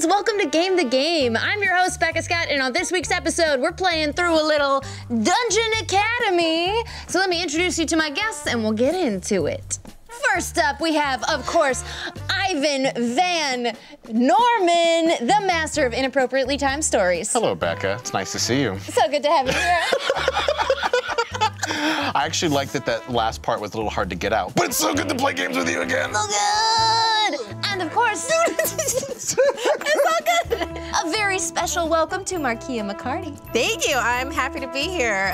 friends, welcome to Game the Game. I'm your host, Becca Scott, and on this week's episode, we're playing through a little Dungeon Academy. So let me introduce you to my guests and we'll get into it. First up, we have, of course, Ivan Van Norman, the master of inappropriately timed stories. Hello, Becca. It's nice to see you. So good to have you here. I actually like that last part was a little hard to get out, but it's so good to play games with you again. So good! And of course, it's all good. A very special welcome to Markeia McCarty. Thank you. I'm happy to be here.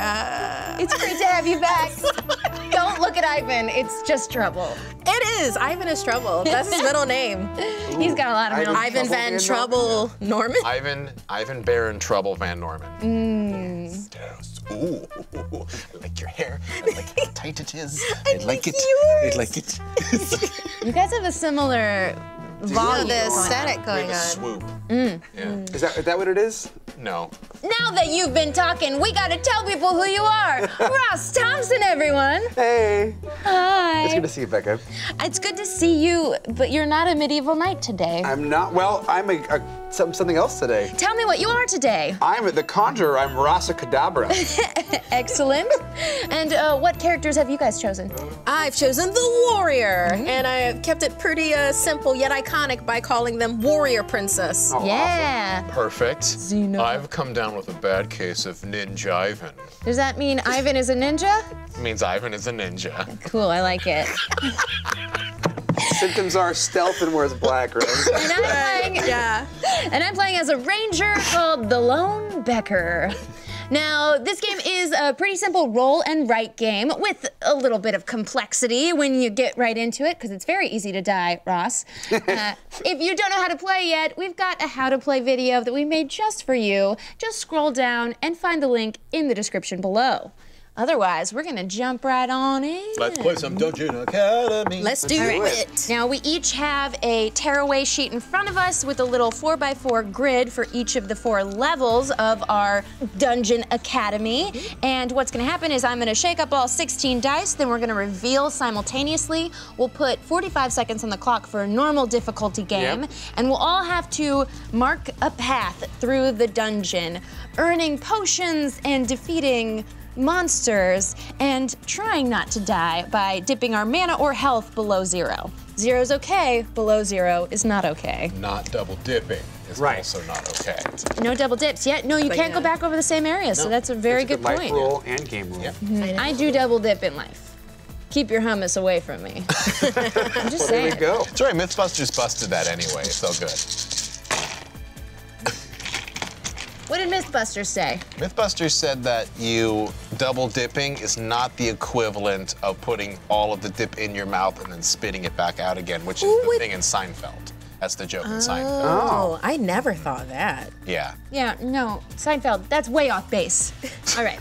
It's great to have you back. Don't look at Ivan. It's just trouble. It is. Ivan is trouble. That's his middle name. Ooh, he's got a lot of middle names. Ivan Van Trouble Norman. Ivan Baron Trouble Van Norman. Mm. Yes. Ooh, I like your hair. I like how tight it is. I like it. You guys have a similar vibe, the aesthetic going on. We have a swoop. Mm. Yeah. Mm. Is that what it is? No. Now that you've been talking, we gotta tell people who you are. Ross Thompson, everyone. Hey. Hi. It's good to see you, Becca. It's good to see you, but you're not a medieval knight today. I'm not. Well, I'm something else today. Tell me what you are today. I'm the conjurer. I'm Rasa Kadabra. Excellent. And what characters have you guys chosen? I've chosen the warrior, and I kept it pretty simple yet iconic by calling them Warrior Princess. Oh, yeah. Awesome. Perfect. Xeno. I've come down with a bad case of ninja Ivan. Does that mean Ivan is a ninja? It means Ivan is a ninja. Cool, I like it. Symptoms are stealth and wears black, right? And I'm playing as a ranger called the Lone Becker. Now, this game is a pretty simple roll and write game with a little bit of complexity when you get right into it, because it's very easy to die, Ross. If you don't know how to play yet, we've got a how to play video that we made just for you. Just scroll down and find the link in the description below. Otherwise, we're gonna jump right on in. Let's play some Dungeon Academy. Let's do it. Now, we each have a tearaway sheet in front of us with a little 4x4 grid for each of the 4 levels of our Dungeon Academy. And what's gonna happen is I'm gonna shake up all 16 dice, then we're gonna reveal simultaneously. We'll put 45 seconds on the clock for a normal difficulty game, and we'll all have to mark a path through the dungeon, earning potions and defeating monsters and trying not to die by dipping our mana or health below 0. 0's okay, below 0 is not okay. Not double dipping is also not okay. No double dips yet. No, you can't go back over the same area, so that's a very good point. Life rule and game rule. Yeah. Mm-hmm. I do double dip in life. Keep your hummus away from me. I'm just saying. There we go. That's right, MythBusters busted that anyway, it's all good. What did MythBusters say? MythBusters said that you double dipping is not the equivalent of putting all of the dip in your mouth and then spitting it back out again, which is the thing in Seinfeld. That's the joke in Seinfeld. Oh, I never thought that. Yeah. Yeah, no, Seinfeld, that's way off base. All right.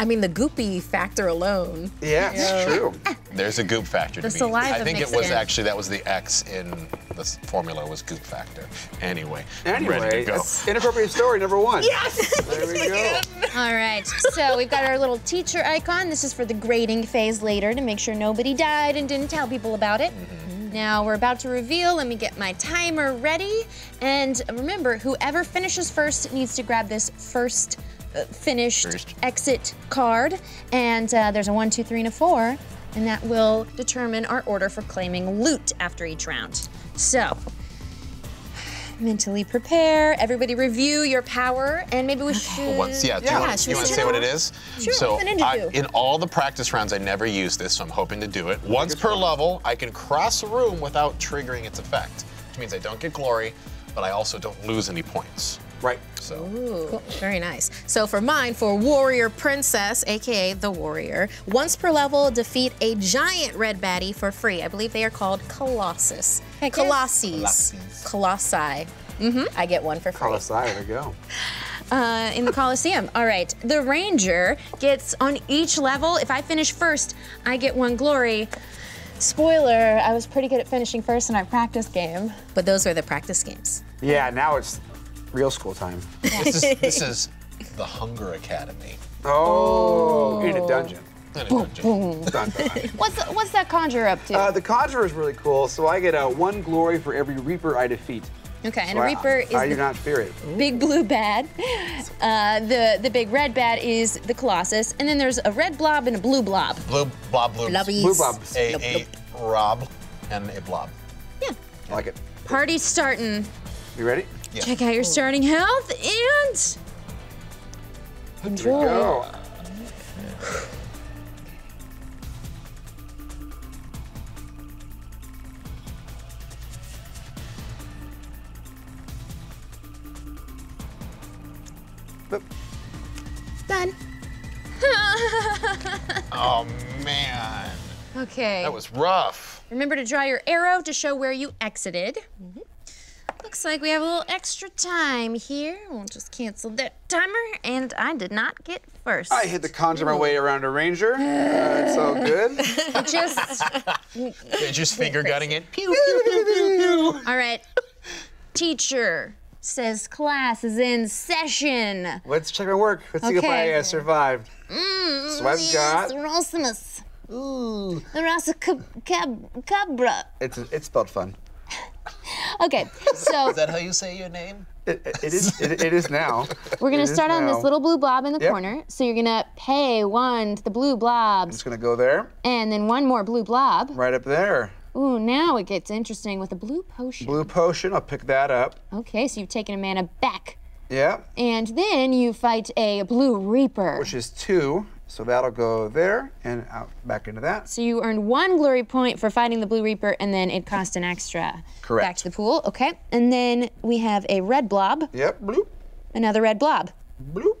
I mean, the goopy factor alone. Yeah, it's true. There's a goop factor to me. I think it was actually, that was the X in the formula was goop factor. Anyway, ready to go. Inappropriate story number 1. Yes! There we go. All right, so we've got our little teacher icon. This is for the grading phase later to make sure nobody died and didn't tell people about it. Now we're about to reveal. Let me get my timer ready. And remember, whoever finishes first needs to grab this finished exit card, and there's a 1, 2, 3, and a 4, and that will determine our order for claiming loot after each round. So, mentally prepare. Everybody review your power, and maybe we should. Well, do you want to say what it is? Sure. So, in all the practice rounds, I never use this, so I'm hoping to do it. Once per level, I can cross a room without triggering its effect, which means I don't get glory, but I also don't lose any points. Right. So. Ooh, cool. Very nice. So for mine, for Warrior Princess, AKA the Warrior, once per level, defeat a giant red baddie for free. I believe they are called Colossus. Colossi. I get one for free. Colossi, there we go. In the Colosseum. All right, the Ranger gets on each level. If I finish first, I get 1 glory. Spoiler, I was pretty good at finishing first in our practice game. But those were the practice games. Yeah, now it's real school time. This is the Hunger Academy. Oh, in a dungeon. Boom. What's that conjurer up to? The conjurer is really cool. So I get 1 glory for every Reaper I defeat. Okay, and so Reaper is... I do not fear it. Big blue bad. The big red bad is the Colossus. And then there's a red blob and a blue blob. Blue blob, blue. Blubbies. Blue blobs. A rob and a blob. Yeah. I like it. Party's starting. You ready? Yeah. Check out your starting health and... Enjoy. Here we go. Boop. Done. Oh, man. Okay. That was rough. Remember to draw your arrow to show where you exited. Mm-hmm. Looks like we have a little extra time here. We'll just cancel that timer, and I did not get first. I had to conjure my way around a ranger. It's all good. Just finger-gutting it. Pew, pew, pew, pew, pew. All right, teacher. Says class is in session. Let's check my work. Let's see if I survived. So I've got... Rosimus. Ooh. Rasa Kadabra. It's spelled fun. Okay, so... Is that how you say your name? It is now. We're going to start on this little blue blob in the corner. So you're going to pay one to the blue blob. I'm just going to go there. And then one more blue blob. Right up there. Ooh, now it gets interesting with a blue potion. Blue potion, I'll pick that up. Okay, so you've taken a mana back. Yeah. And then you fight a blue Reaper. Which is two, so that'll go there and out back into that. So you earned one glory point for fighting the blue Reaper, and then it cost an extra. Correct. Back to the pool, okay. And then we have a red blob. Yep, bloop. Another red blob. Bloop.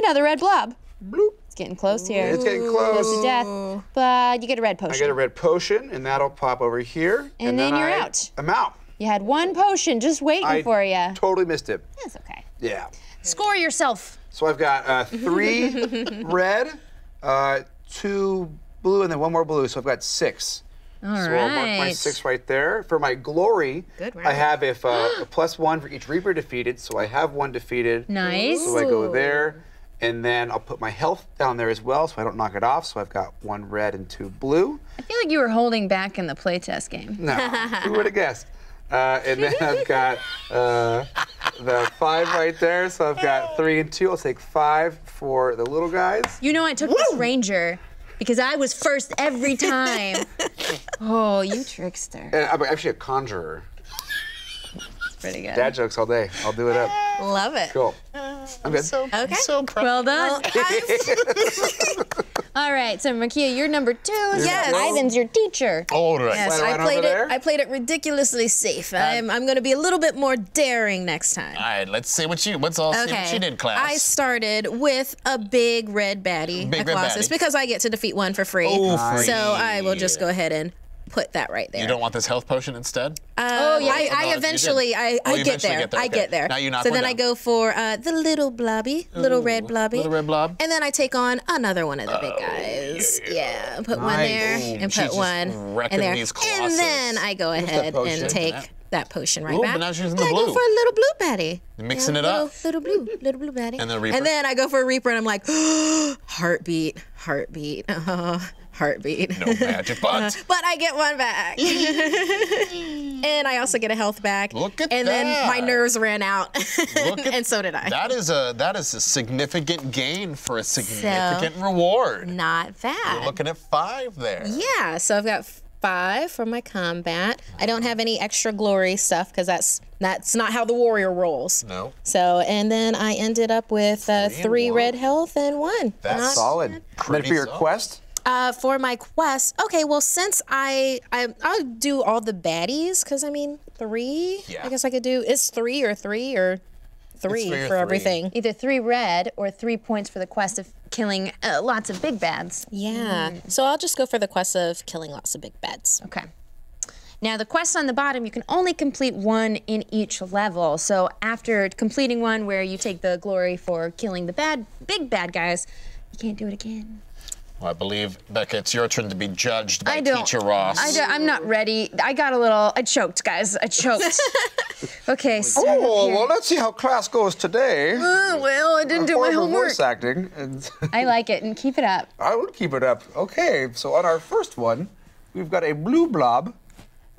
Another red blob. Bloop. Getting close here. It's getting close. Close to death, but you get a red potion. I get a red potion, and that'll pop over here. And then you're out. I'm out. You had one potion just waiting for you. I totally missed it. That's okay. Yeah. Score yourself. So I've got 3 red, 2 blue, and then one more blue, so I've got 6. All right. So I'll mark my 6 right there. For my glory, I have a +1 for each Reaper defeated, so I have 1 defeated. Nice. So I go there. And then I'll put my health down there as well, so I don't knock it off. So I've got 1 red and 2 blue. I feel like you were holding back in the playtest game. No, who would have guessed? And then I've got the 5 right there, so I've got 3 and 2. I'll take 5 for the little guys. You know, I took this ranger because I was first every time. Oh, you trickster! And I'm actually a conjurer. Pretty good. Dad jokes all day. I'll do it up. Love it. Cool. I'm good. So proud. Well done. All right. So Markeia, you're number 2. Yes. Ivan's your teacher. All right. Yes. I played it ridiculously safe. I'm going to be a little bit more daring next time. All right. Let's see what you. Let's all see what you did, class. I started with a big red baddie. Big red baddie. Because I get to defeat one for free. Oh, free. So I will just go ahead and put that right there. You don't want this health potion instead? Oh yeah, I eventually get there. Now you knock one down. I go for the little blobby, little red blobby. Little red blob. And then I take on another one of the big guys. Yeah, put one there and put one in there. And then I go ahead and take that potion right back. But now she's using the blue. I go for a little blue baddie. Mixing it up. Little blue baddie. And then Reaper. And then I go for a Reaper and I'm like, heartbeat, heartbeat. Heartbeat. No magic buttons. But I get one back. And I also get a health back. Look at that. And then my nerves ran out. And so did I. That is a significant gain for a significant reward. Not bad. You're looking at 5 there. Yeah, so I've got 5 for my combat. I don't have any extra glory stuff because that's not how the warrior rolls. No. So and then I ended up with 3 red health and 1. That's not solid. Ready for your quest? For my quest, okay, well, since I'll do all the baddies, because, I mean, 3? Yeah. I guess I could do, it's 3 or 3 or 3 for everything. Either 3 red or 3 points for the quest of killing lots of big bads. Yeah, so I'll just go for the quest of killing lots of big bads. Okay. Now, the quest on the bottom, you can only complete 1 in each level. So after completing 1 where you take the glory for killing the big bad guys, you can't do it again. Well, I believe, Becca, it's your turn to be judged by Teacher Ross. I'm not ready. I choked, guys. I choked. Okay, so. Oh, well, let's see how class goes today. Well, I didn't do my homework. Voice acting. I like it, and keep it up. I will keep it up. Okay, so on our first one, we've got a blue blob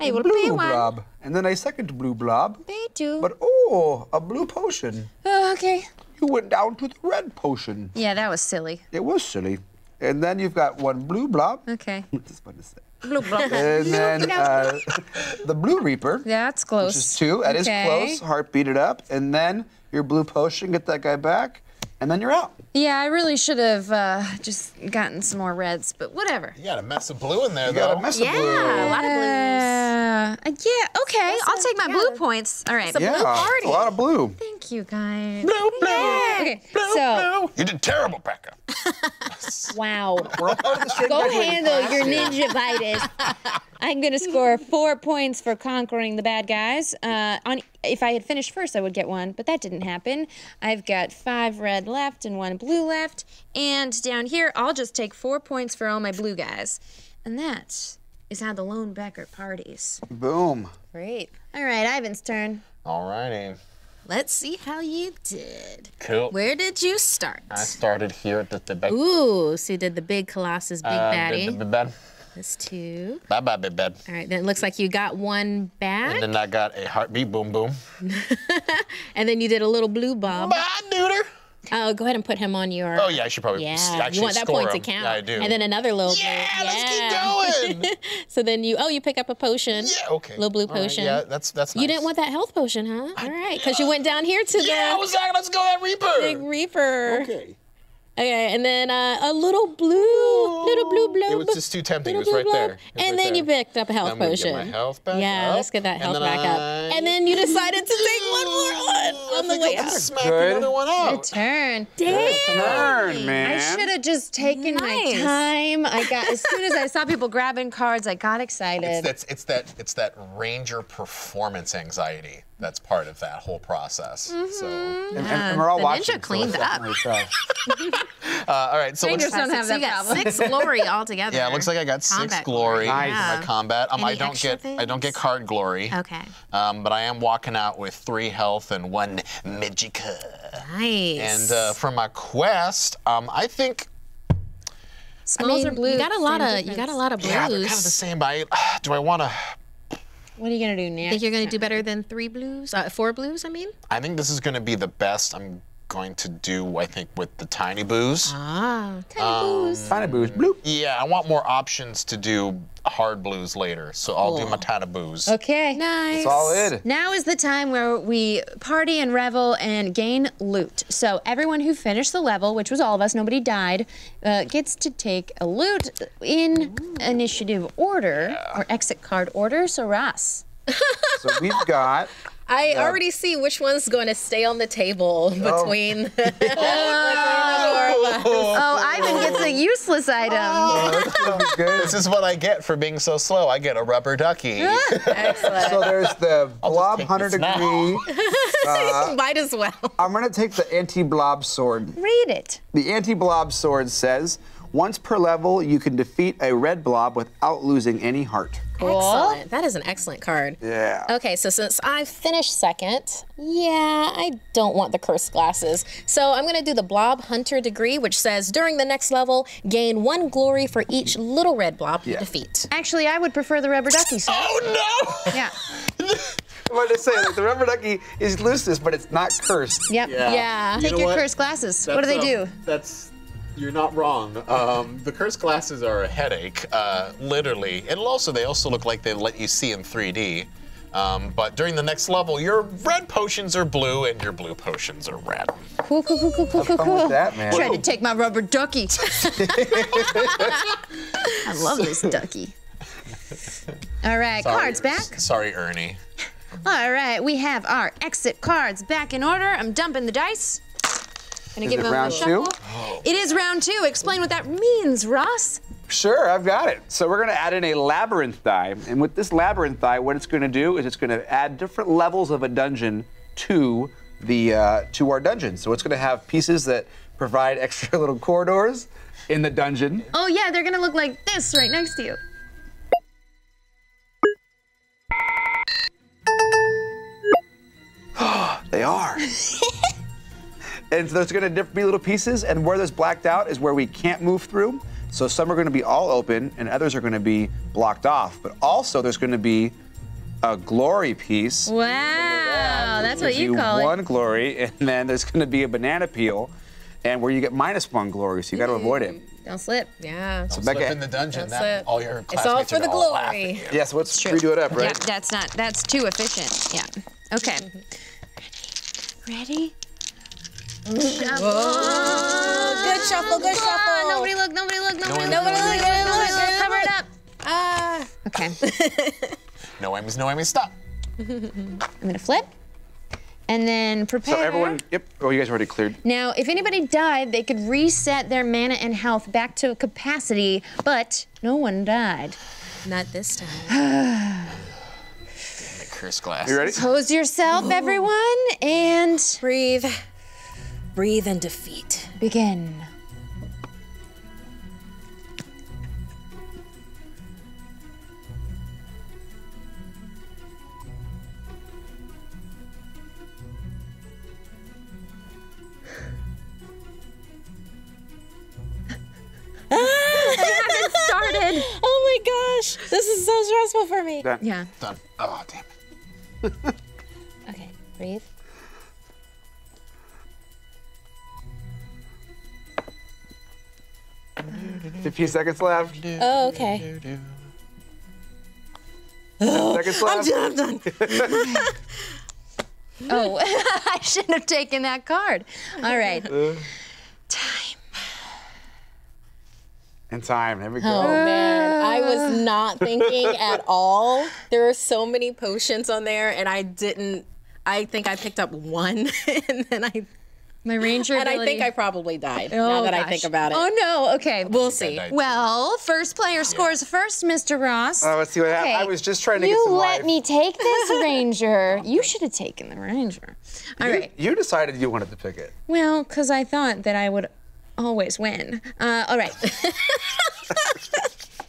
I will play one. Blob. And then a second blue blob. Pay two. But oh, a blue potion. Oh, okay. You went down to the red potion. Yeah, that was silly. It was silly. And then you've got one blue blob. Okay. That's fun to say. Blue blob. And then the blue Reaper. Yeah, that's close. Which is two. That is close. Heart beat it up. And then your blue potion, get that guy back. And then you're out. Yeah, I really should have just gotten some more reds, but whatever. You got a mess of blue in there, though. You got a mess of blue. Yeah, a lot of blues. Yeah, okay, I'll take my blue points. All right. It's a blue party. A lot of blue. Thank you, guys. Blue, blue, okay, blue, blue. You did terrible, Becca. Wow. Go handle your ninja-vitis. I'm going to score 4 points for conquering the bad guys. If I had finished first, I would get one, but that didn't happen. I've got 5 red left and 1 blue left. And down here, I'll just take 4 points for all my blue guys. And that is how the Lone Becker parties. Boom. Great. All right, Ivan's turn. All righty. Let's see how you did. Cool. Where did you start? I started here at the big... Ooh, so you did the big Colossus, big baddie. Did the big bad. That's two. Bye-bye, big bad. All right, then it looks like you got 1 back. And then I got a heartbeat, boom, boom. And then you did a little blue bob. Bye, neuter. Oh, go ahead and put him on your... Oh, yeah, I should probably actually you want that point to count. Yeah, I do. And then another little... Yeah, let's keep going! So then you... Oh, you pick up a potion. Yeah, okay. Little blue potion. Right, yeah, that's nice. You didn't want that health potion, huh? All right, because you went down here to the... Yeah, let's go that Reaper! Big Reaper. Okay. Okay, and then a little blue blob. It was just too tempting. It was right there. And then you picked up a health potion. Get my health back up. Let's get that health back up. And then you decided to take 1 more on the way up. Smack another one out. Good turn. Damn. Good turn, man. I should have just taken my time. I got as soon as I saw people grabbing cards, I got excited. It's that Ranger performance anxiety. That's part of that whole process. Mm-hmm. So and we're all watching. Ninja cleaned up. All right, so Rangers don't have that problem. You got 6 glory altogether. Yeah, it looks like I got combat 6 glory for my combat. I don't get card glory. Okay. But I am walking out with 3 health and 1 magica. Nice. And for my quest, I think. Smalls are blue. You got a lot of blues. Yeah, they're kind of the same. But do I want to? What are you gonna do next? Think you're gonna do better than 3 blues? 4 blues, I mean? I think this is gonna be the best I'm going to do, I think, with the tiny boos. Ah, tiny boos. Tiny boos, bloop. Yeah, I want more options to do hard blues later, so I'll do my tiny boos. Okay. Nice. That's all it. Now is the time where we party and revel and gain loot. So everyone who finished the level, which was all of us, nobody died, gets to take a loot in initiative order, or exit card order, so Ross. So we've got... I already see which one's going to stay on the table between the Ivan gets a useless item. Oh, this is what I get for being so slow. I get a rubber ducky. Excellent. So there's the blob hunter degree. Might as well. I'm going to take the anti-blob sword. Read it. The anti-blob sword says, once per level, you can defeat a red blob without losing any heart. Cool. Excellent. That is an excellent card. Yeah. Okay, so since I finished second, I don't want the cursed glasses. So I'm going to do the Blob Hunter degree, which says during the next level, gain 1 glory for each little red blob you defeat. Actually, I would prefer the rubber ducky. Oh, no! Yeah. I wanted to say, like, the rubber ducky is loose, but it's not cursed. Yep. Yeah. Take your cursed glasses. What do they do? You're not wrong. The cursed glasses are a headache, literally. And also, they also look like they let you see in 3D. But during the next level, your red potions are blue and your blue potions are red. Cool, cool, cool, cool, cool, cool, cool. Tried to take my rubber ducky. I love this ducky. All right, cards back. Sorry, Ernie. All right, we have our exit cards back in order. I'm dumping the dice. Gonna give him round two? It is round 2. Explain what that means, Ross. Sure, I've got it. So we're gonna add in a labyrinth die. And with this labyrinth die, what it's gonna do is it's gonna add different levels of a dungeon to the to our dungeon. So it's gonna have pieces that provide extra little corridors in the dungeon. Oh yeah, they're gonna look like this right next to you. They are. And so there's going to be little pieces, and where there's blacked out is where we can't move through. So some are going to be all open, and others are going to be blocked off. But also, there's going to be a glory piece. Wow, that's what you call it. One glory, and then there's going to be a banana peel, and where you get -1 glory, so you got to avoid it. Don't slip. Yeah. So Becca, slip in the dungeon. That, all your classmates, it's all for the glory. Yes. Yeah, so let's redo it up, right? Yeah, that's not. That's too efficient. Yeah. Okay. Ready? Shuffle. Whoa. Good shuffle. Good shuffle. Oh, nobody look. Nobody look. Nobody look. Nobody look. Cover it up. Ah. Okay. No aimies. No aimies. Stop. I'm gonna flip. And then prepare. So everyone, yep. Oh, you guys already cleared. Now, if anybody died, they could reset their mana and health back to capacity, but no one died. Not this time. The curse glass. You ready? Pose yourself, everyone, and breathe. Breathe in defeat. Begin. Oh my gosh, this is so stressful for me. Done. Yeah. Done. Oh, damn it. Okay, breathe. A few seconds left. Oh, okay. 10 seconds left. I'm done. I'm done. Oh, I shouldn't have taken that card. All right. In time, there we go. Oh man, I was not thinking at all. There were so many potions on there, and I didn't. I think I picked up one, and then my ranger ability. And I think I probably died. Oh, now that gosh. I think about it. Oh no. Okay, we'll see. Well, first player scores first, Mr. Ross. Oh, let's see what happens. I was just trying to get some life. You let me take this ranger. You should have taken the ranger. All right. You decided you wanted to pick it. Well, because I thought that I would always win. All right.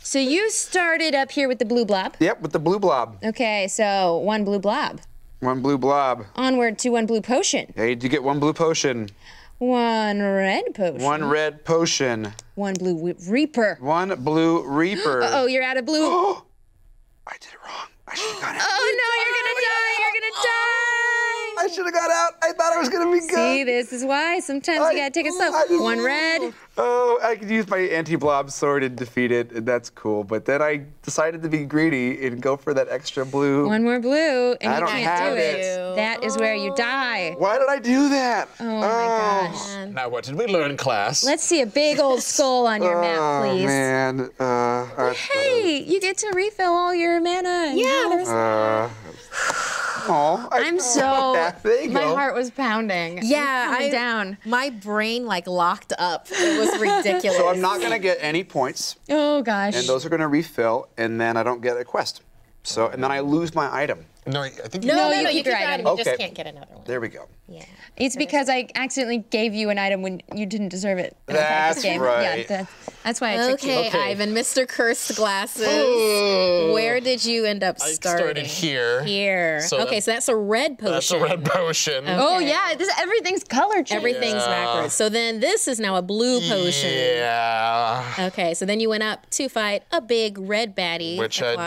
So you started up here with the blue blob. Yep, with the blue blob. Okay, so 1 blue blob. 1 blue blob. Onward to 1 blue potion. Yeah, you get 1 blue potion. 1 red potion. 1 red potion. 1 blue reaper. 1 blue reaper. Uh-oh, you're out of blue. I did it wrong. I should have gone out. Oh no, you're gonna die. You're gonna die. I should have got out. I thought I was going to be good. See, this is why sometimes you got to take a slow. 1 red. Oh, I could use my anti-blob sword and defeat it, and that's cool. But then I decided to be greedy and go for that extra blue. 1 more blue, and you can't do it. That is where you die. Why did I do that? Oh, my gosh. Man. Now, what did we learn, class? Let's see a big old skull on your map, please. Oh, man. Hey, you get to refill all your mana. Yeah, there's... Oh, I'm so. My heart was pounding. Yeah, I'm down. My brain like locked up. It was ridiculous. So I'm not gonna get any points. Oh gosh. And those are gonna refill, and then I don't get a quest. So and then I lose my item. No, I think you no, you get your item. You just can't get another one. There we go. Yeah. It's because I accidentally gave you an item when you didn't deserve it. That's right. Yeah, that's why I took you. Okay, Ivan, Mr. Cursed Glasses. Oh. Where did you end up starting? I started here. Here. So okay, so that's a red potion. That's a red potion. Okay. Oh yeah, this everything's color changed. Everything's backwards. So then this is now a blue potion. Yeah. Okay, so then you went up to fight a big red baddie. Which I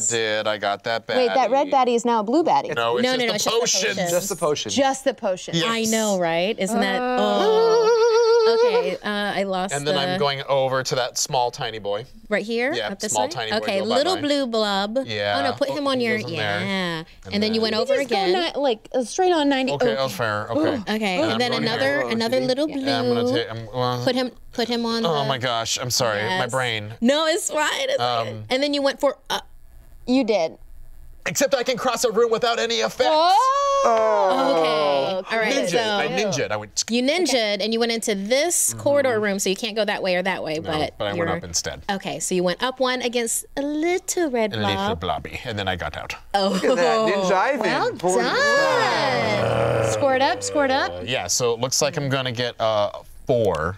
did. I got that baddie. Wait, that red baddie is now a blue baddie. No, it's just the potion. Just the potion. Just the potion. Yes. I know, right? Isn't that? Oh. Okay, I lost. And then I'm going over to that small tiny boy. Right here. Yeah, up this small tiny boy. Okay, little blue blob. Yeah. Oh no, put him on your. Yeah. And then you went over again. Like straight on 90. Okay, oh, fair. Okay. Okay, and then another little blue. Put him on. Oh my gosh, I'm sorry, my brain. No, it's fine. And then you went for. You did. Except I can cross a room without any effects. Oh. Okay. All right. Ninja. So I ninja'd. I went. You ninja'd, and you went into this corridor room, so you can't go that way or that way. No, but I went up instead. Okay, so you went up one against a little red blob. A little blobby, and then I got out. Oh. Look at that, Ninja Ivan. Well done. Squirt up. Yeah. So it looks like I'm gonna get 4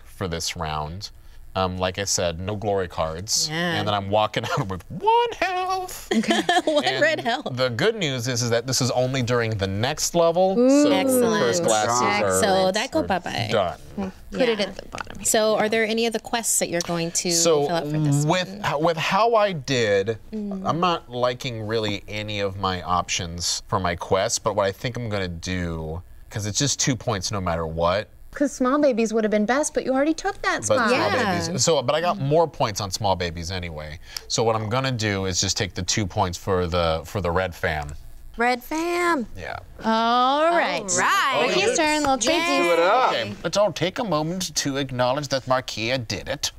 for this round. Like I said, no glory cards. Yeah. And then I'm walking out with 1 health. Okay. 1 red health. The good news is that this is only during the next level. Ooh, so excellent. The first glasses are, so that go bye-bye. Done. Put it at the bottom. So are there any of the quests that you're going to fill out for this with how I did, I'm not liking really any of my options for my quests, but what I think I'm going to do, because it's just 2 points no matter what, because small babies would have been best, but you already took that spot. But I got more points on small babies anyway. So what I'm gonna do is just take the 2 points for the red fam. Red fam. Yeah. All right. All right. Markeia's turn, little treaty. Do it up. Okay. Let's all take a moment to acknowledge that Markeia did it.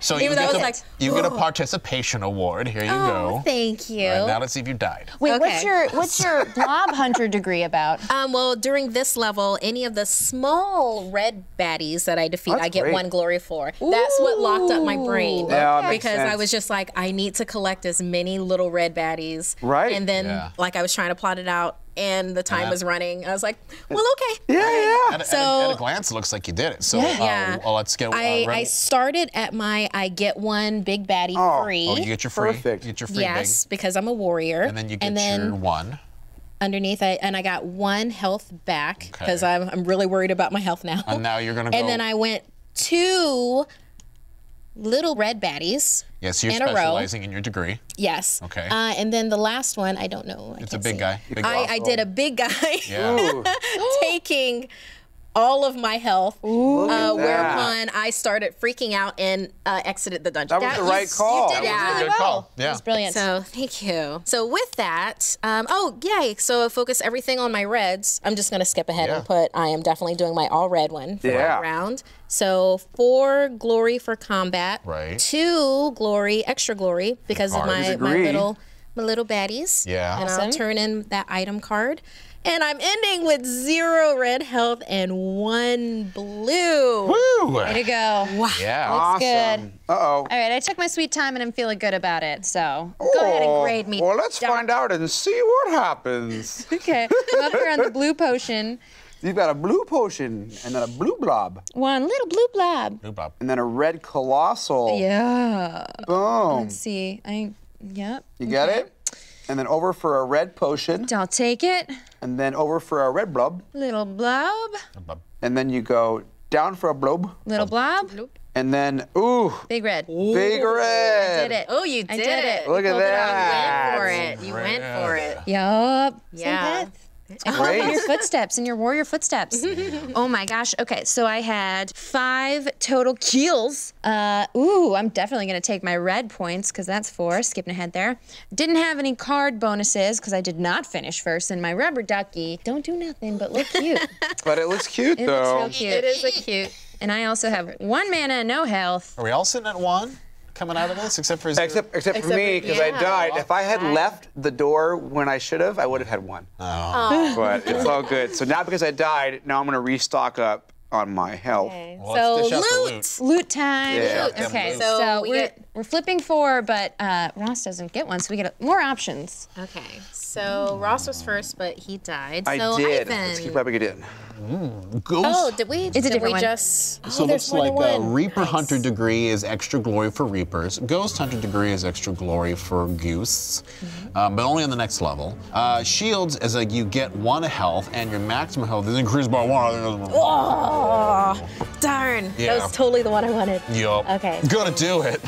So you get, you get a participation award. Here you go. Thank you. All right, now let's see if you died. Wait, what's your blob hunter degree about? Well, during this level, any of the small red baddies that I defeat, I get 1 glory for. Ooh. That's what locked up my brain. Yeah, that makes sense. I was just like, I need to collect as many little red baddies. Right. And then, like, I was trying to plot it out, and the time was running. I was like, well, okay. At a glance, it looks like you did it. So let's get I started at my I get 1 big baddie free. Oh, you get your free. Perfect. You get your free big. Because I'm a warrior. And then you get your 1. Underneath, and I got 1 health back, because I'm really worried about my health now. And now you're going to go. And then I went 2 little red baddies. Yes, so you're specializing in your degree. Yes. Okay. And then the last one, I don't know. It's a big guy. I did a big guy, taking all of my health, whereupon I started freaking out and exited the dungeon. That was the right call. You did that was a good call. Yeah. It was brilliant. So thank you. So with that, so focus everything on my reds. I'm just gonna skip ahead and put, I am definitely doing my all red one for my round. So 4 glory for combat, 2 glory, extra glory, because of my little baddies. Yeah. And I'll turn in that item card. And I'm ending with 0 red health and 1 blue. Woo! Way to go. Wow. Yeah. That's awesome. Good. Uh-oh. All right, I took my sweet time and I'm feeling good about it, so go ahead and grade me. Well, let's find out and see what happens. Okay, I'm up here on the blue potion. You've got a blue potion and then a blue blob. 1 little blue blob. Blue blob. And then a red colossal. Yeah. Boom. Let's see. Yep. You got it? And then over for a red potion. I'll take it. And then over for a red blob. Little blob. And then you go down for a blob. Little blob. And then, ooh. Big red. Ooh. Big red. I did it. Oh, you did, I did it. Look at that. You went for it. You went for it. Yup. Yeah. And follow in your footsteps, in your warrior footsteps. Oh my gosh. Okay, so I had 5 total kills. Ooh, I'm definitely gonna take my red points, because that's 4, skipping ahead there. Didn't have any card bonuses, because I did not finish first, and my rubber ducky don't do nothing but look cute. But it looks cute, though. It looks real cute. It is a cute. And I also have 1 mana and no health. Are we all sitting at 1? Coming out of this, except for his except for me, because I died. If I had left the door when I should have, I would have had 1. Oh. But it's all good. So now because I died, now I'm gonna restock up on my health. Okay. Well, so loot time. Yeah. Loot. Okay, so we're flipping 4, but Ross doesn't get 1, so we get more options. Okay, so Ross was first, but he died. I did. Ivan. Let's keep rubbing it in. Oh, did we? Did we just? So it looks like a Reaper Hunter degree is extra glory for Reapers. Ghost Hunter degree is extra glory for Goose, but only on the next level. Shields is like you get 1 health, and your maximum health is increased by 1. Oh, darn! Yeah. That was totally the one I wanted. Yup. Okay. Gonna do it.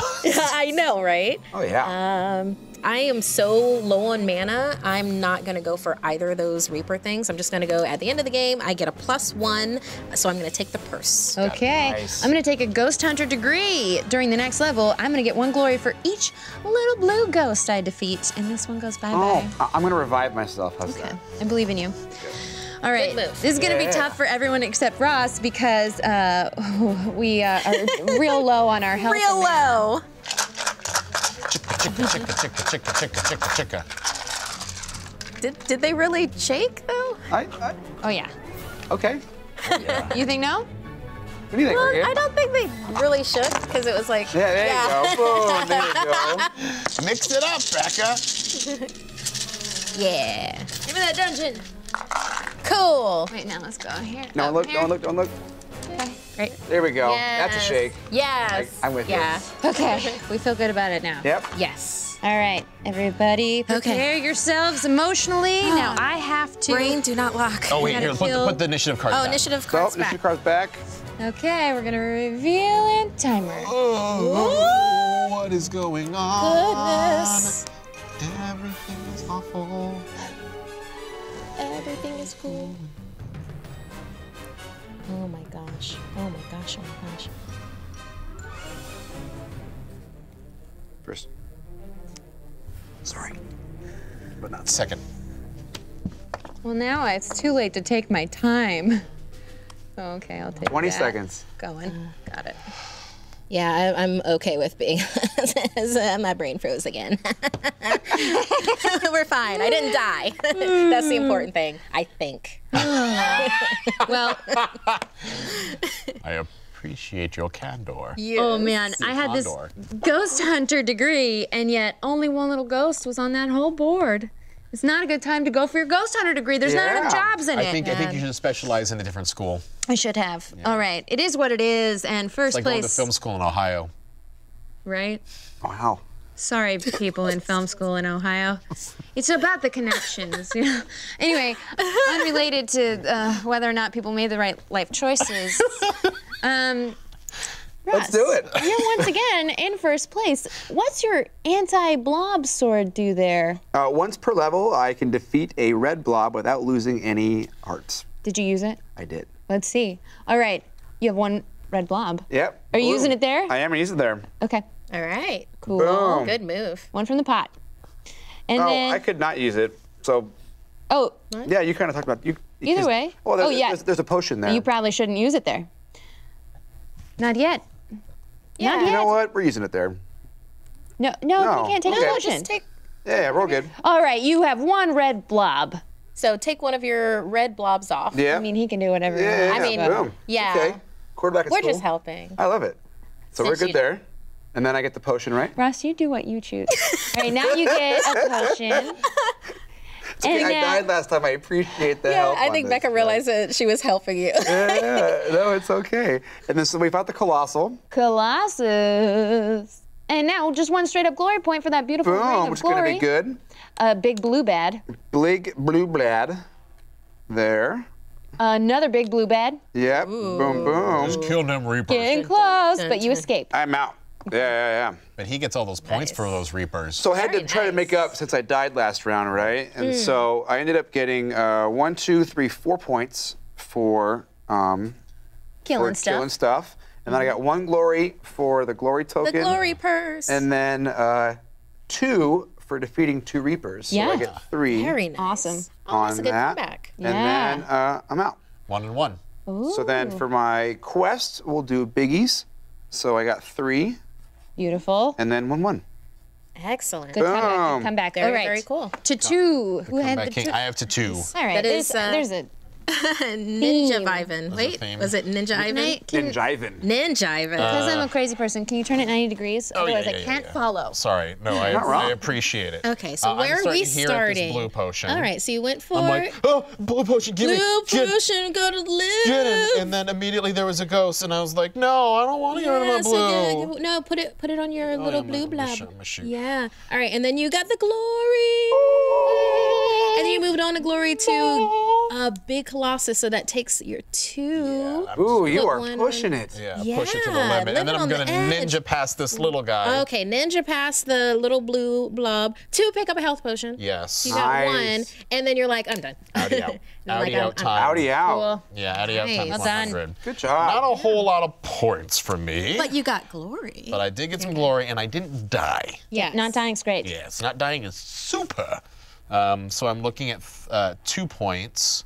I know, right? Oh yeah. I am so low on mana, I'm not gonna go for either of those Reaper things. I'm just gonna go at the end of the game, I get a +1, so I'm gonna take the purse. Okay, nice. I'm gonna take a Ghost Hunter degree. During the next level, I'm gonna get 1 glory for each little blue ghost I defeat, and this one goes bye-bye. Oh, I'm gonna revive myself, how's that? I believe in you. All right, this is gonna be tough for everyone except Ross, because we are real low on our health. Real low. Chicka. Did they really shake though? I oh yeah. Okay. Oh, yeah. You think no? What do you think? Well, I don't think they really shook, because it was like there you go. Boom, there you go. Mix it up, Becca. Yeah. Give me that dungeon. Cool. Wait, now let's go here. No, look, don't look, don't look. Okay. Right. There we go. Yes. That's a shake. Yes. I'm with you. Okay. We feel good about it now. Yep. Yes. All right, everybody, prepare yourselves emotionally. Now I have to. Brain, do not lock. Oh, wait, here, put the initiative cards back. Oh, initiative cards back. Initiative cards back. Okay, we're going to reveal and timer. Oh, what is going on? Goodness. Everything is awful. Everything is cool. Oh, my gosh. Oh, my gosh. Oh, my gosh. First. Sorry, but not second. Well, now it's too late to take my time. Okay, I'll take 20 seconds. Going. Got it. Yeah, I'm okay with being. My brain froze again. We're fine. I didn't die. That's the important thing, I think. Well, I appreciate your candor. Yes. Oh man, I had this ghost hunter degree, and yet only one little ghost was on that whole board. It's not a good time to go for your ghost hunter degree. There's not enough jobs in it. I think you should specialize in a different school. I should have. Yeah. All right, it is what it is, and first place. It's like going to film school in Ohio. Right? Wow. Sorry, people in film school in Ohio. It's about the connections, you know? Anyway, unrelated to whether or not people made the right life choices. Ross, let's do it. You're once again in first place. What's your anti-blob sword do there? Once per level, I can defeat a red blob without losing any hearts. Did you use it? I did. Let's see. All right, you have one red blob. Yep. Are you using it there? I am using it there. Okay. All right. Cool. Boom. Good move. One from the pot. And then... I could not use it, so... Oh. What? Yeah, you kind of talked about... Either way. Well, there's a potion there. You probably shouldn't use it there. Not yet. Yeah. Not yet. You know what? We're using it there. No, no, you can't take a potion. Yeah, roll good. All right, you have one red blob. So take one of your red blobs off. Yeah. I mean, he can do whatever he wants. I mean, boom. Yeah. Okay. Quarterback at school. We're just helping. I love it. So we're good there. And then I get the potion, right? Ross, you do what you choose. All right, now you get a potion. Okay, I died last time. I appreciate the help. I think Becca realized that she was helping you. No, it's okay. And then so we fought the Colossal. Colossus. And now just one straight up glory point for that beautiful ring of glory. Boom, which is going to be good. A big blue bad. Big blue bad. There. Another big blue bad. Yep. Ooh. Boom, boom. Just kill them Reapers. Getting close, but you escaped. I'm out. Yeah. But he gets all those points for those Reapers. So I had to try to make up since I died last round, right? And so I ended up getting 1, 2, 3, 4 points for killing stuff. And then I got 1 glory for the glory token. The glory purse. And then 2 for defeating 2 Reapers. So I get 3. Very nice. Awesome. Oh, that's a good comeback. And then I'm out. 1 and 1. Ooh. So then for my quest, we'll do biggies. So I got 3. Beautiful. And then 1-1. Excellent. Good comeback. Come back. All right. Very cool. To 2. Who had the 2? I have to 2. All right. That is, there's a Ninja Ivan. Wait, was it Ninja Ivan? Ninja Ivan. Ninja Ivan. Because I'm a crazy person, can you turn it 90 degrees? Otherwise, I can't follow. Sorry. No, I appreciate it. Okay, so where are we starting? This blue potion. All right, so you went for... I'm like, oh, blue potion, give me... Blue potion, go to live. Get it. And then immediately there was a ghost, and I was like, no, I don't want to go to my blue. So no, put it on your little blue blob. Yeah. All right, and then you got the glory. And then you moved on to glory to a big Colossus, so that takes your 2. Yeah, ooh, you are pushing it. Yeah, push it to the limit. And then I'm going to ninja past this little guy. Okay, ninja past the little blue blob to pick up a health potion. Yes. You got 1, and then you're like, I'm done. Outie out. Outie out time. Outie out. Yeah, outie out time 100. Good job. Not a whole lot of points for me. But you got glory. But I did get some glory, and I didn't die. Yeah, not dying's great. Yes, not dying is super. So I'm looking at 2 points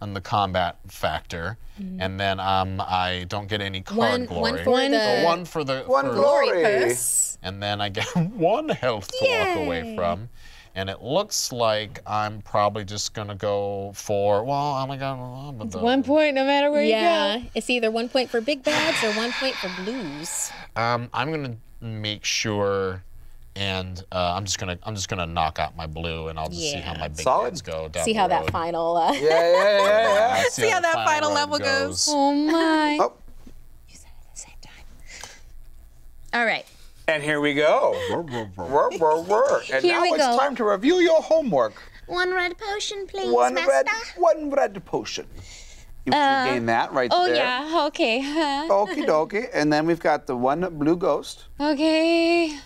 on the combat factor, and then I don't get any card glory. One for the glory purse. And then I get 1 health to walk away from. And it looks like I'm probably just gonna go for, well, oh my God, it's 1 point no matter where you go. It's either 1 point for big bads or 1 point for blues. I'm gonna make sure. And I'm just gonna knock out my blue, and I'll just see how my big heads go down. See how that final. See how that final level goes. Oh my. Oh. All right. And here we go. And here now it's time to review your homework. One red potion, please, Master. One red potion. You gain that right there. Oh, yeah. Okay. Okie dokie. And then we've got the one blue ghost. Okay.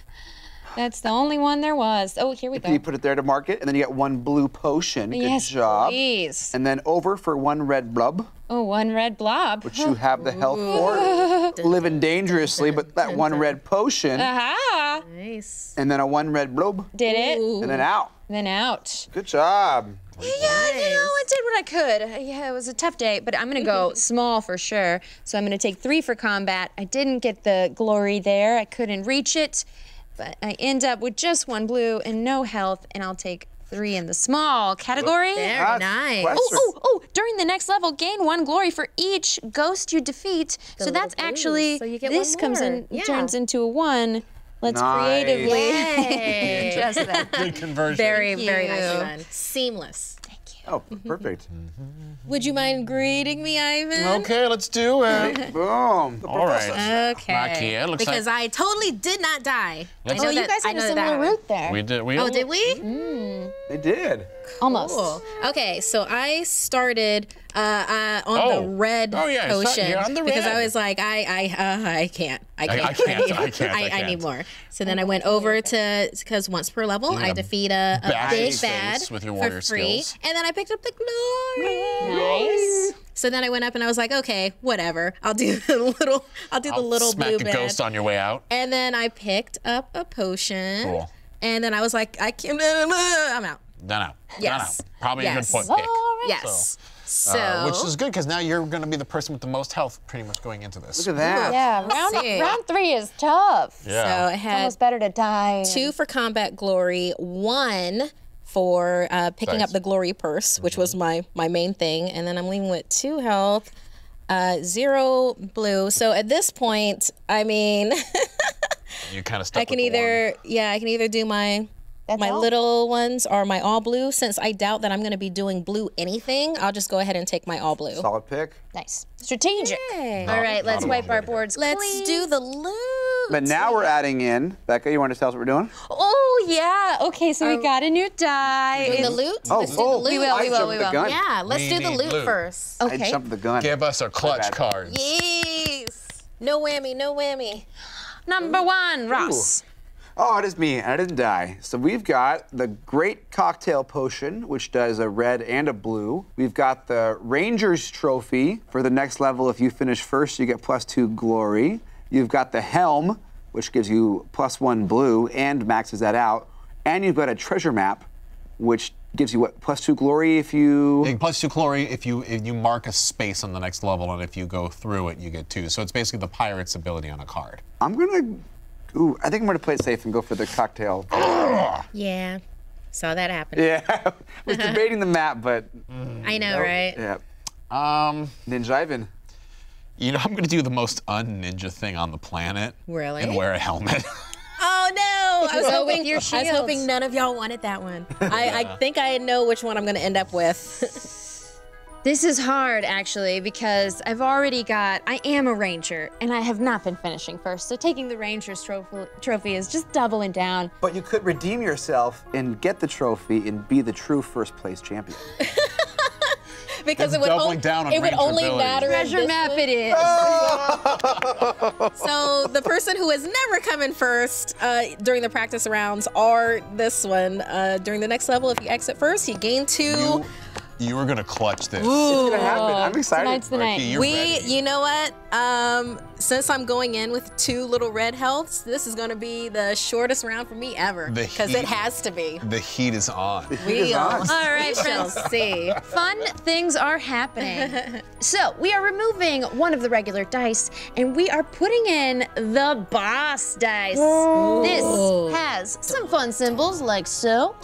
That's the only one there was. Oh, here we go. You put it there to mark it, and then you get one blue potion. Good job. Please. And then over for one red blob. Oh, one red blob. Which you have the health for. Living dangerously, but that one red potion. Aha. Nice. And then a one red blob. Did it. And then out. And then out. Good job. Yeah, you know, I did what I could. Yeah, it was a tough day, but I'm going to go small for sure. So I'm going to take 3 for combat. I didn't get the glory there. I couldn't reach it. But I end up with just 1 blue and no health, and I'll take 3 in the small category. Very nice. Oh, during the next level, gain 1 glory for each ghost you defeat. So that's actually, this comes in, turns into a 1. Let's creatively address that. Good conversion. Very nice. Seamless. Oh, perfect. Would you mind grading me, Ivan? Okay, let's do it. Boom. All right. Okay. Markeia, looks because like... I totally did not die. Let's... I know you guys had a similar route there. We did. We did we? Mm. They did. Almost. Cool. Okay, so I started on the red potion because I was like, I can't. I need more. So then I went over to, because once per level, I defeat a big bad with your warrior for free, and then I picked up the glory. Nice. So then I went up and I was like, okay, whatever. I'll do the little. I'll do the little smack blue the bed. Ghost on your way out. And then I picked up a potion. Cool. And then I was like, I can't. I'm out. Probably a good point pick. Yes. So, which is good because now you're going to be the person with the most health, pretty much going into this. Look at that. Yeah, round 3 is tough. Yeah. So it had it's almost better to die. 2 for combat glory, 1 for picking up the glory purse, which was my main thing, and then I'm leaving with 2 health, 0 blue. So at this point, I mean, you kind of stuck. I can either do my. That's my little ones are my all blue. Since I doubt that I'm going to be doing blue anything, I'll just go ahead and take my all blue. Solid pick. Nice. Strategic. Yay. All right, let's wipe our boards clean. Let's do the loot. But now we're adding in, Becca, you want to tell us what we're doing? Oh, yeah. Okay, so we got a new die. We're doing the loot? We will. Yeah, let's do the loot first. Okay. I jumped the gun. Give us our clutch cards. Yes. No whammy, no whammy. Number 1, Ross. Ooh. Oh, it is me, and I didn't die. So we've got the Great Cocktail Potion, which does a red and a blue. We've got the Ranger's Trophy. For the next level, if you finish first, you get +2 glory. You've got the Helm, which gives you +1 blue and maxes that out. And you've got a Treasure Map, which gives you what, +2 glory if you... Yeah, +2 glory if you mark a space on the next level, and if you go through it, you get 2. So it's basically the pirate's ability on a card. I'm gonna... Ooh, I think I'm going to play it safe and go for the cocktail. Yeah, saw that happen. Yeah, I was debating the map, but... I know, right? Yeah. Ninja Ivan. You know, I'm going to do the most un-ninja thing on the planet. Really? And wear a helmet. Oh, no! I was hoping your shield. I was hoping none of y'all wanted that one. I think I know which one I'm going to end up with. This is hard, actually, because I've already got, I am a ranger, and I have not been finishing first, so taking the ranger's trophy is just doubling down. But you could redeem yourself and get the trophy and be the true first-place champion. Because it would only matter if treasure map it is. Oh! So the person who has never come in first during the practice rounds are this one. During the next level, if you exit first, you gain 2. You are gonna clutch this. Ooh. It's gonna happen. I'm excited. Tonight's the night. You're ready. You know what? Since I'm going in with 2 little red healths, this is gonna be the shortest round for me ever. Because it has to be. The heat is on. The heat is on. All right, friends. See. Fun things are happening. So we are removing one of the regular dice, and we are putting in the boss dice. Ooh. This has some fun symbols, like so.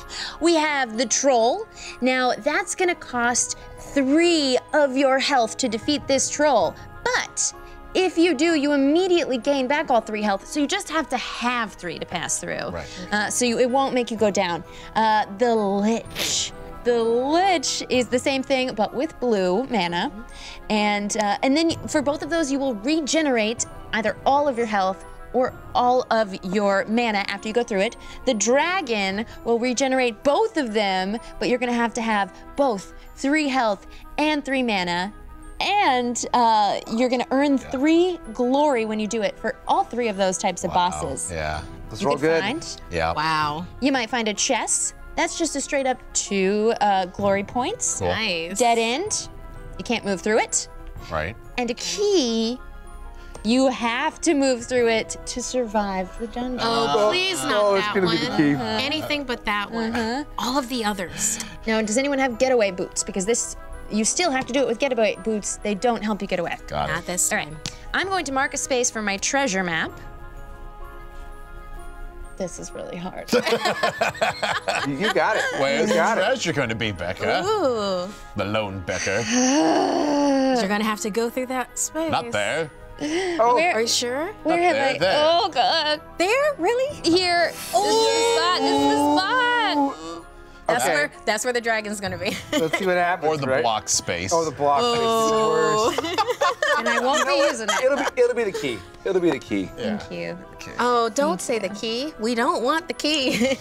We have the troll. Now that's gonna cost 3 of your health to defeat this troll, but if you do, you immediately gain back all 3 health, so you just have to have 3 to pass through. Right. It won't make you go down. The Lich. The Lich is the same thing, but with blue mana, and then for both of those, you will regenerate either all of your health or all of your mana after you go through it. The dragon will regenerate both of them, but you're gonna have to have both 3 health and 3 mana. And you're gonna earn 3 glory when you do it for all 3 of those types of bosses. Yeah, that's real good. Yeah. Wow. You might find a chest. That's just a straight up 2 glory points. Cool. Nice. Dead end. You can't move through it. Right. And a key. You have to move through it to survive the dungeon. Oh, please not that one. Be the key. Anything but that one. All of the others. Now, does anyone have getaway boots? Because this, you still have to do it with getaway boots. They don't help you get away. Got it. Not this time. All right. I'm going to mark a space for my treasure map. This is really hard. You got it. Where's the treasure going to be, Becca? Ooh. The Lone Becker. You're going to have to go through that space. Not there. Oh, where, are you sure? Where have there, I? There. Oh God! There, really? Here. This is the spot. That's okay. That's where the dragon's gonna be. Let's see what happens. Or the block space. Oh, the block space is worse. And I won't be using it. It'll be the key. It'll be the key. Yeah. Thank you. Okay. Oh, don't say the key. We don't want the key.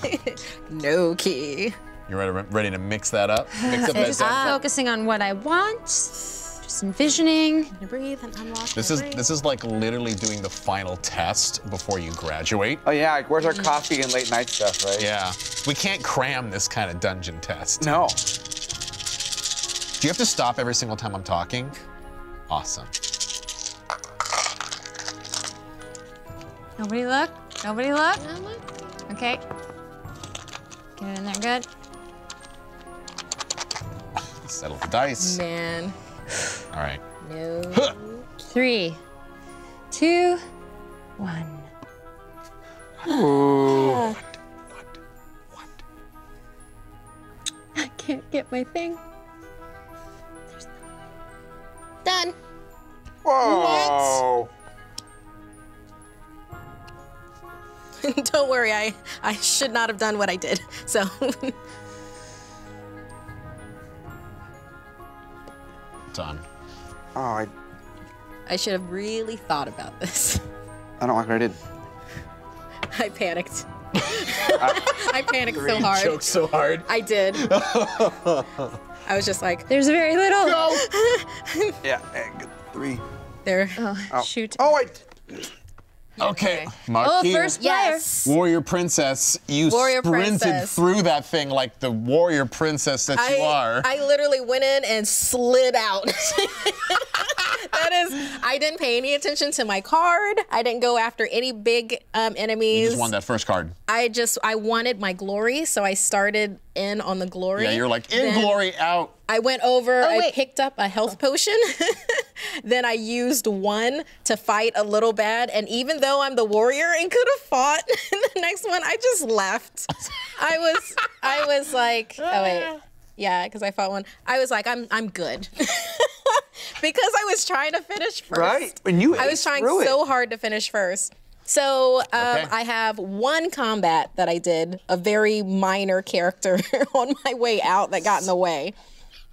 No key. You ready to mix that up? Mix up that just focusing on what I want. Envisioning, and breathe, and unlock. This is like literally doing the final test before you graduate. Oh yeah, like where's our coffee and late night stuff, right? Yeah, we can't cram this kind of dungeon test. No. Do you have to stop every single time I'm talking? Awesome. Nobody look. Nobody look. Okay. Get it in there, good. Settle the dice. Man. All right. No. Huh. 3, 2, 1. What? What? I can't get my thing. There's no way. Done. Whoa. What? Don't worry, I should not have done what I did. So. On. Oh, I should have really thought about this. I don't like what I did. I panicked. I panicked so hard. You choked so hard. I did. I was just like, there's very little. No. Yeah, 3. There. Oh, shoot. Oh, okay. Markeia, first player. Yes. Warrior Princess, you sprinted through that thing like the warrior princess that you are. I literally went in and slid out. That is, I didn't pay any attention to my card. I didn't go after any big enemies. You just won that first card. I wanted my glory, so I started in on the glory. Yeah, you're like, in glory, out. I went over, I picked up a health potion. Then I used 1 to fight a little bad, and even though I'm the warrior and could have fought in the next one, I just left. I was like, oh wait, yeah, because I fought one. I was like, I'm good. Because I was trying to finish first. Right, when you I was trying so hard to finish first. So I have 1 combat that I did, a very minor character on my way out that got in the way.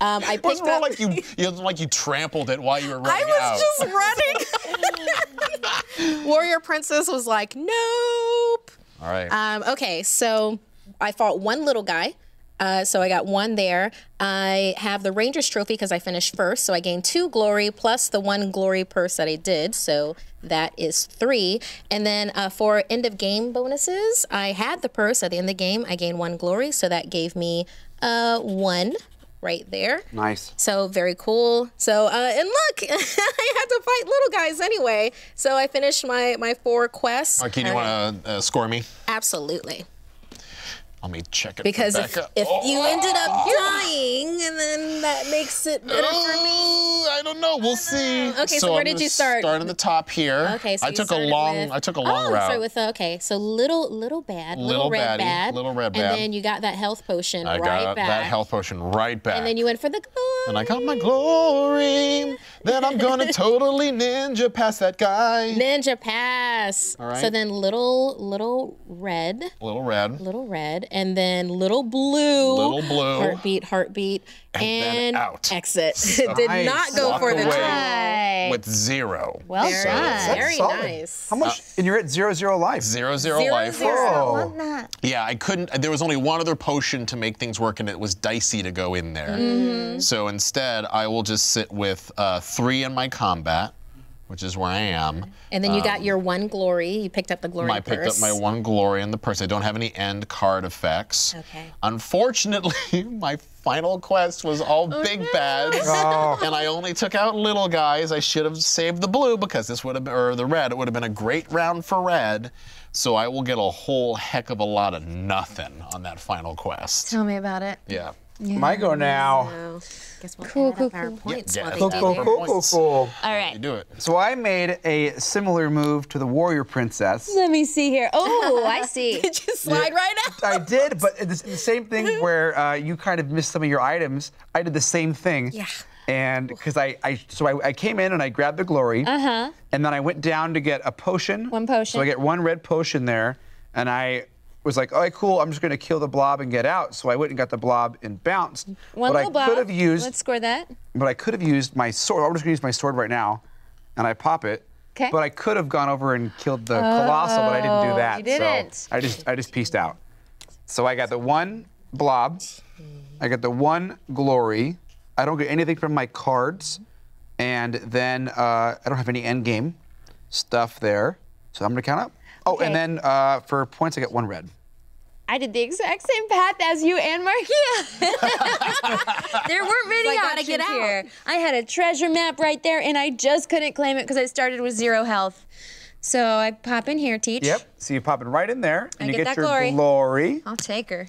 I picked up. Like you trampled it while you were running out. I was just running. Warrior Princess was like, nope. All right. Okay, so I fought 1 little guy. So I got 1 there. I have the Ranger's Trophy because I finished first, so I gained 2 glory plus the 1 glory purse that I did, so that is 3. And then for end of game bonuses, I had the purse at the end of the game. I gained 1 glory, so that gave me 1 right there. Nice. So very cool. So and look, I had to fight little guys anyway, so I finished my 4 quests. Markeia, do you want to score me? Absolutely. Let me check it. Because if you ended up dying, and then that makes it better for me. I don't know. We'll see. Okay, so where did you start? Start in the top here. Okay, so I took a long route. So so little bad, little red bad, and then you got that health potion right back. And then you went for the glory. And I got my glory. Then I'm gonna totally ninja pass that guy. Ninja pass. All right. So then little red. And then little blue, heartbeat, and then out. Exit. Did not go for the try. right. With 0. Well done. Very nice. How much? And you're at 0-0 life. 0-0 life. Yeah, I couldn't. There was only one other potion to make things work, and it was dicey to go in there. Mm-hmm. So instead, I will just sit with 3 in my combat, which is where I am. And then you got your 1 glory. You picked up the glory purse. I picked up my 1 glory in the purse. I don't have any end card effects. Okay. Unfortunately, my final quest was all big bads, and I only took out little guys. I should have saved the blue because this would have been, or the red, it would have been a great round for red. So I will get a whole heck of a lot of nothing on that final quest. Tell me about it. Yeah. Yeah. My go now. So, guess we'll cool. All right. You do it. So I made a similar move to the Warrior Princess. Let me see here. Oh, I see. Did you slide right out? I did, but it's the same thing where you kind of missed some of your items. I did the same thing. Yeah. And because I came in and I grabbed the glory. And then I went down to get a potion. 1 potion. So I get 1 red potion there, and I was like, all right, cool, I'm just going to kill the blob and get out. So I went and got the blob and bounced. 1 little blob. Let's score that. But I could have used my sword. I'm just going to use my sword right now, and I pop it. Okay. But I could have gone over and killed the colossal, but I didn't do that. You didn't. So I just peaced out. So I got the 1 blob. I got the 1 glory. I don't get anything from my cards. And then I don't have any end game stuff there. So I'm going to count up. Oh, okay. And then for points, I get 1 red. I did the exact same path as you and Markeia. There weren't many options here. I had a treasure map right there, and I just couldn't claim it because I started with 0 health. So I pop in here, Teach. Yep, so you pop it right in there, and you get your glory. I'll take her.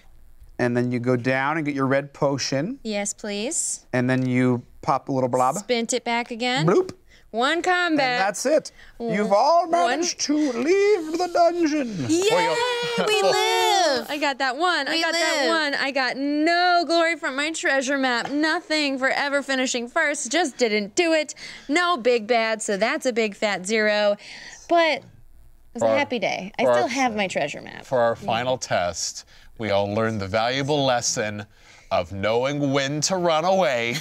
And then you go down and get your red potion. Yes, please. And then you pop a little blob. Spint it back again. Bloop. 1 combat. And that's it. You've all managed to leave the dungeon. Yeah, we live. I got that 1. I got that 1. I got no glory from my treasure map. Nothing for ever finishing first. Just didn't do it. No big bad, so that's a big fat 0. But it was a happy day. I still have my treasure map. For our final test, we all learned the valuable lesson of knowing when to run away,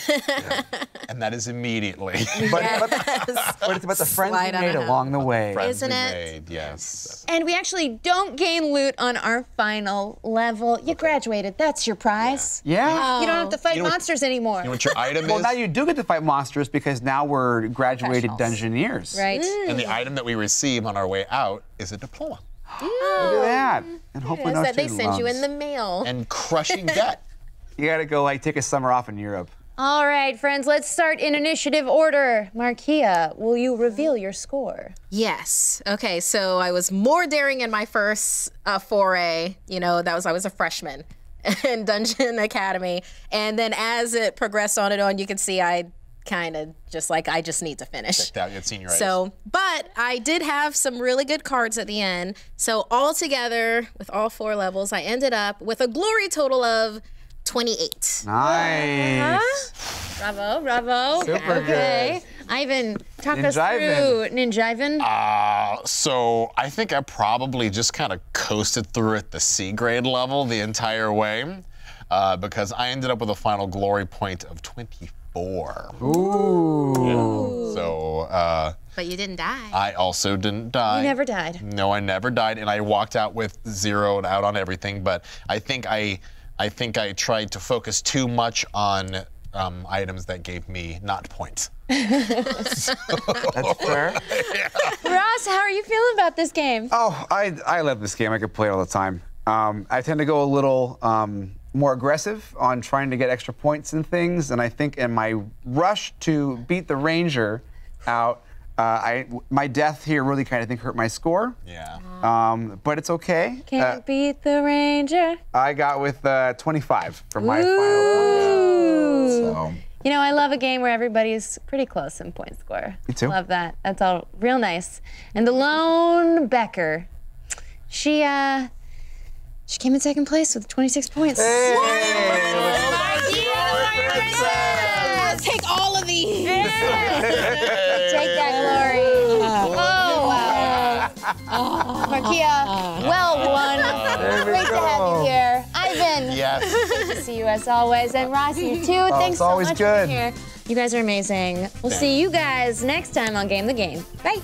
and that is immediately. But it's about the friends we made along the way. Isn't it? Yes. And we actually don't gain loot on our final level. You graduated, that's your prize. Yeah. You don't have to fight monsters anymore. You know what your item is? Well, now you do get to fight monsters because now we're graduated dungeoneers. Right. And the item that we receive on our way out is a diploma. Look at that. And hopefully not too long. They send you in the mail. And crushing debt. You gotta go take a summer off in Europe. All right, friends, let's start in initiative order. Markeia, will you reveal your score? Yes, okay, so I was more daring in my first foray. You know, I was a freshman in Dungeon Academy. And then as it progressed on and on, you can see I kind of just I just need to finish. So, but I did have some really good cards at the end. So all together, with all 4 levels, I ended up with a glory total of 28. Nice. Bravo, bravo. Super good. Ivan, talk us through Ninjivin. So I think I probably just kind of coasted through at the C grade level the entire way because I ended up with a final glory point of 24. Ooh. Yeah. So. But you didn't die. I also didn't die. You never died. No, I never died, and I walked out with 0 and out on everything. But I think I tried to focus too much on items that gave me not points. That's fair. Yeah. Ross, how are you feeling about this game? Oh, I love this game. I could play it all the time. I tend to go a little more aggressive on trying to get extra points and things, and I think in my rush to beat the Ranger out, my death here really kind of hurt my score. Yeah. But it's okay. Can't beat the Ranger. I got with 25 for my final one. So. You know, I love a game where everybody's pretty close in point score. You too. Love that. That's all real nice. And the Lone Becker, she came in 2nd place with 26 points. Hey! Yes! Take all of these. Yes. Take that glory. Markeia, well won. Great to have you here. Ivan, Yes. Good to see you as always. And Ross, you too. Oh, thanks so much for being here. You guys are amazing. We'll see you guys next time on Game the Game. Bye.